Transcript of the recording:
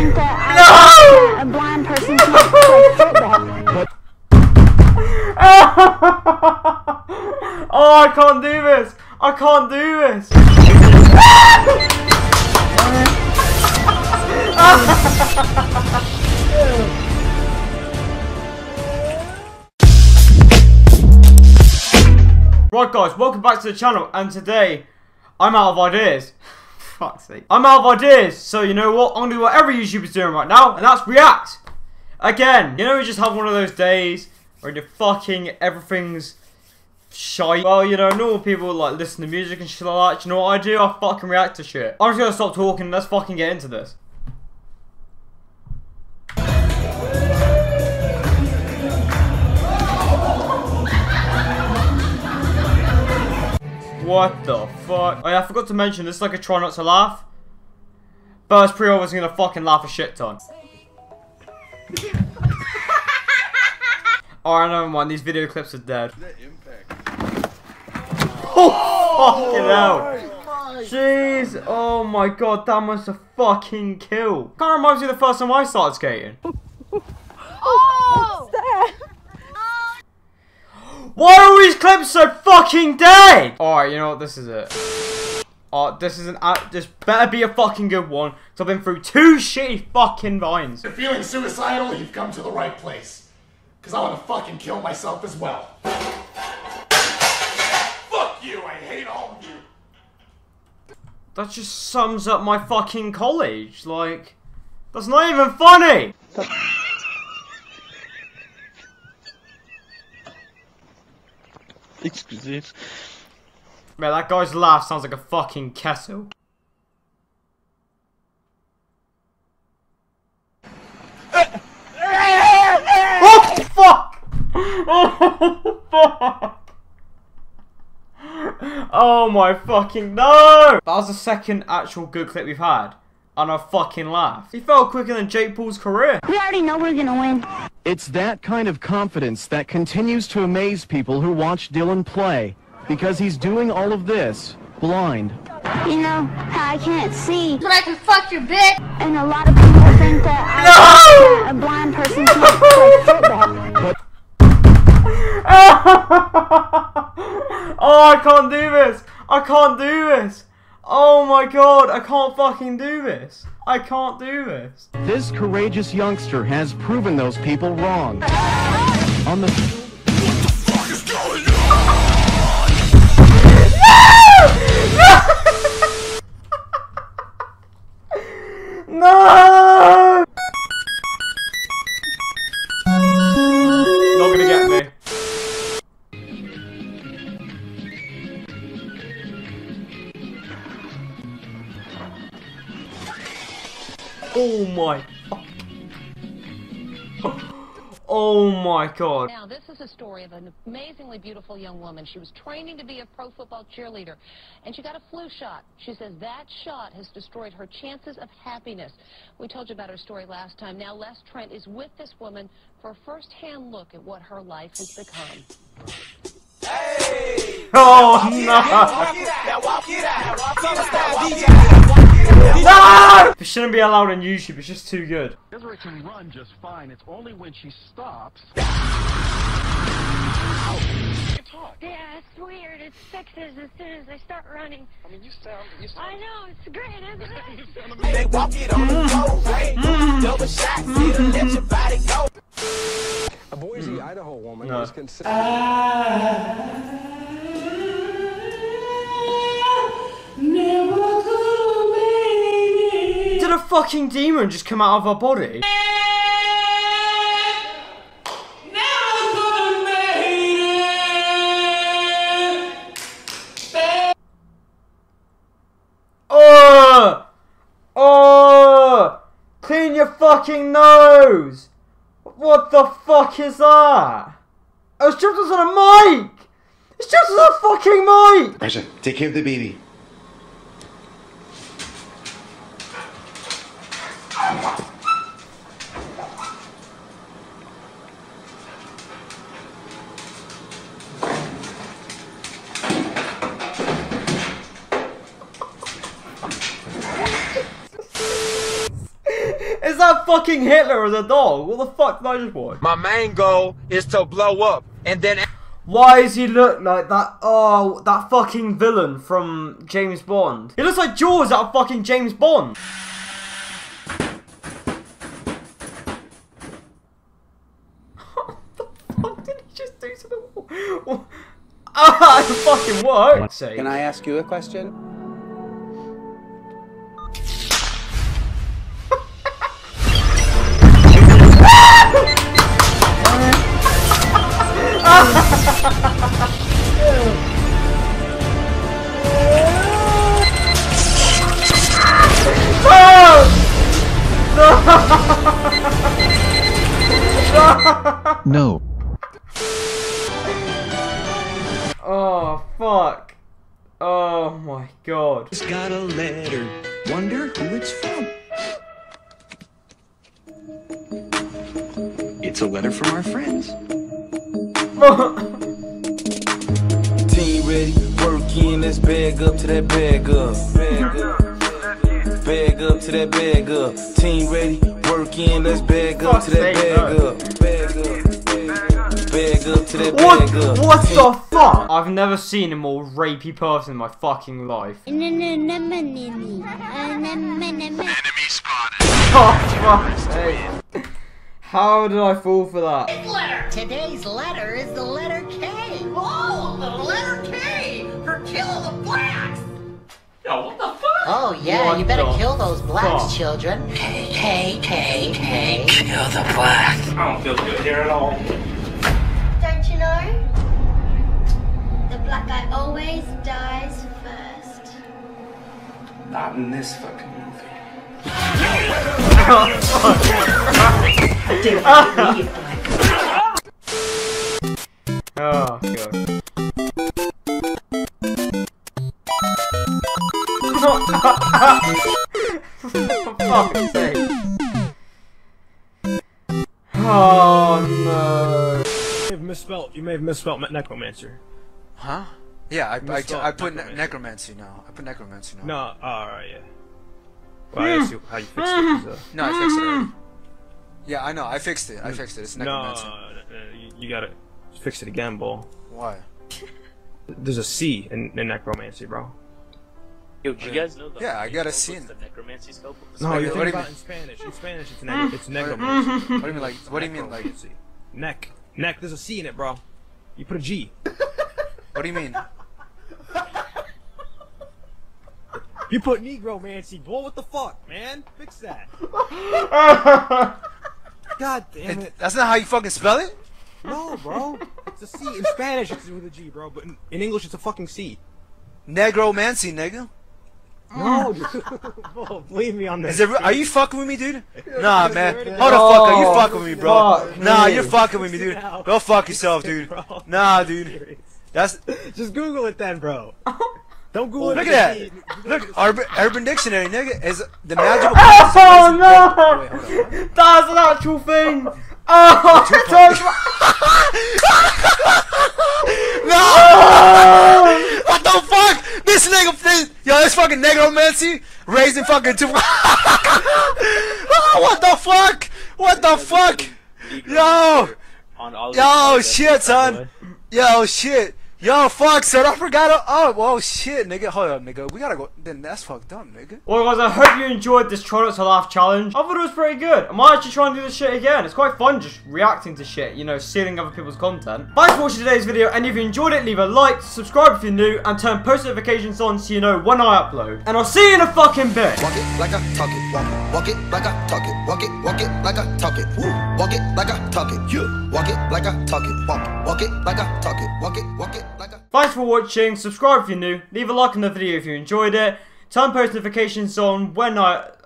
think that no! A blind person can't play football. Oh, I can't do this! I can't do this! Right guys, welcome back to the channel, and today I'm out of ideas. Fuck's sake. I'm out of ideas, so you know what? I'm gonna do whatever YouTuber's doing right now, and that's react! Again! You know, we just have one of those days where the fucking everything's shite. Well, you know, normal people like listen to music and shit like that. You know what I do? I fucking react to shit. I'm just gonna stop talking. Let's fucking get into this. What the fuck? Oh yeah, I forgot to mention this is like a try not to laugh, but it's pretty obviously gonna fucking laugh a shit ton. Alright, never mind. These video clips are dead. Oh, fucking hell. Jeez. Oh my god, that was a fucking kill. Kind of reminds me of the first time I started skating. Oh! Why are all these clips so fucking dead? Alright, you know what? This is it. Oh, this is an act. This better be a fucking good one. So I've been through two shitty fucking vines. If you're feeling suicidal, you've come to the right place. Because I want to fucking kill myself as well. Fuck you, I hate all of you. That just sums up my fucking college. Like, that's not even funny. Excuse me. Man, that guy's laugh sounds like a fucking kettle. Oh fuck! Oh my fucking no! That was the second actual good clip we've had, and I fucking laughed. He fell quicker than Jake Paul's career. We already know we're gonna win. It's that kind of confidence that continues to amaze people who watch Dylan play, because he's doing all of this blind. You know how I can't see, but I can fuck your bitch. And a lot of people think that I'm no! A blind person can't play football. Oh, I can't do this! I can't do this! Oh my god, I can't fucking do this! I can't do this! This courageous youngster has proven those people wrong. On the... What the fuck is going on? No! No! No! Oh my! Oh my god! Now this is a story of an amazingly beautiful young woman. She was training to be a pro football cheerleader, and she got a flu shot. She says that shot has destroyed her chances of happiness. We told you about her story last time. Now Les Trent is with this woman for a first-hand look at what her life has become. Hey! Oh no! No! It shouldn't be allowed on YouTube. It's just too good. Desiree can run just fine. It's only when she stops. Yeah, it's weird. It fixes as soon as I start running. I mean, you sound. I know, it's great, isn't it? They walk it on the double shot. Let your body go. A Boise, Idaho woman was considered. Did a fucking demon just come out of her body? Oh! Clean your fucking nose! What the fuck is that? Oh, it's just on a mic! It's just on a fucking mic! Lacha, take care of the baby. Is that fucking Hitler as a dog? What the fuck did I just watch? My main goal is to blow up, and then... Why does he look like that? Oh, that fucking villain from James Bond. He looks like Jaws out of fucking James Bond. What the fuck did he just do to the wall? Ah, it fucking worked. Can I ask you a question? No. Oh fuck. Oh my god. It's got a letter. Wonder who it's from. It's a letter from our friends. Team ready, working, let's bag up to that bag up. Bag up to that bag up. Team ready, working, let's bag up to that bag up. Bag up. Bag up to that bag up. What the fuck? I've never seen a more rapey person in my fucking life. Enemy spotted. Oh, fuck. How did I fall for that? Letter. Today's letter is the letter K. Oh, the letter K for kill the blacks. Yo, what the fuck? Oh yeah, what you better kill those blacks, fuck? Children. K K K K. Kill the blacks. I don't feel good here at all. Don't you know? The black guy always dies first. Not in this fucking movie. Oh god. For fuck's sake. Oh no. You may have misspelled necromancer. Huh? Yeah, I put necromancy now. No, alright, yeah. Well, I asked you how you fixed it. So. No, I fixed it already. Yeah, I know. I fixed it. It's necromancy. No, you gotta fix it again, Bull. Why? There's a C in necromancy, bro. Yo, do you guys know that? Yeah, I got a C in necromancy scope. No, you're talking about in Spanish. In Spanish, it's necromancy. What do you mean, like? What do you mean, like? Neck. There's a C in it, bro. You put a G. What do you mean? You put negromancy, Bull. What the fuck, man? Fix that. God damn it. That's not how you fucking spell it? No, bro. It's a C. In Spanish, it's with a G, bro. But in English, it's a fucking C. Negromancy, nigga. No, dude. Bro, believe me on this. Are you fucking with me, dude? Nah, man. How the fuck are you fucking with me, bro? Nah, you're fucking with me, dude. Go fuck yourself, dude. Nah, dude. That's... Just Google it then, bro. Don't Google it. Look at that. Look, Urban Dictionary, nigga, is the magical. Oh no! Wait, hold on. That's an actual thing. Oh, no! What the fuck? This nigga, this fucking necromancy raising fucking two. Oh, what the fuck? What the fuck? Yo, shit, son. Yo, shit. Yo, fuck, son, I forgot. Oh, whoa, shit, nigga. Hold up, nigga. We gotta go. Then that's fucked up, nigga. Well, guys, I hope you enjoyed this Try Not To Laugh challenge. I thought it was pretty good. I might actually try and do this shit again. It's quite fun just reacting to shit, you know, stealing other people's content. Thanks for watching today's video, and if you enjoyed it, leave a like, subscribe if you're new, and turn post notifications on so you know when I upload. And I'll see you in a fucking bit. Walk it like I talk it. Walk it like I talk it. Walk it like I talk it. Walk it like I talk it. You walk it like I talk it. Walk it like I talk it. Walk it. Thanks for watching, subscribe if you're new, leave a like on the video if you enjoyed it, turn post notifications on when I...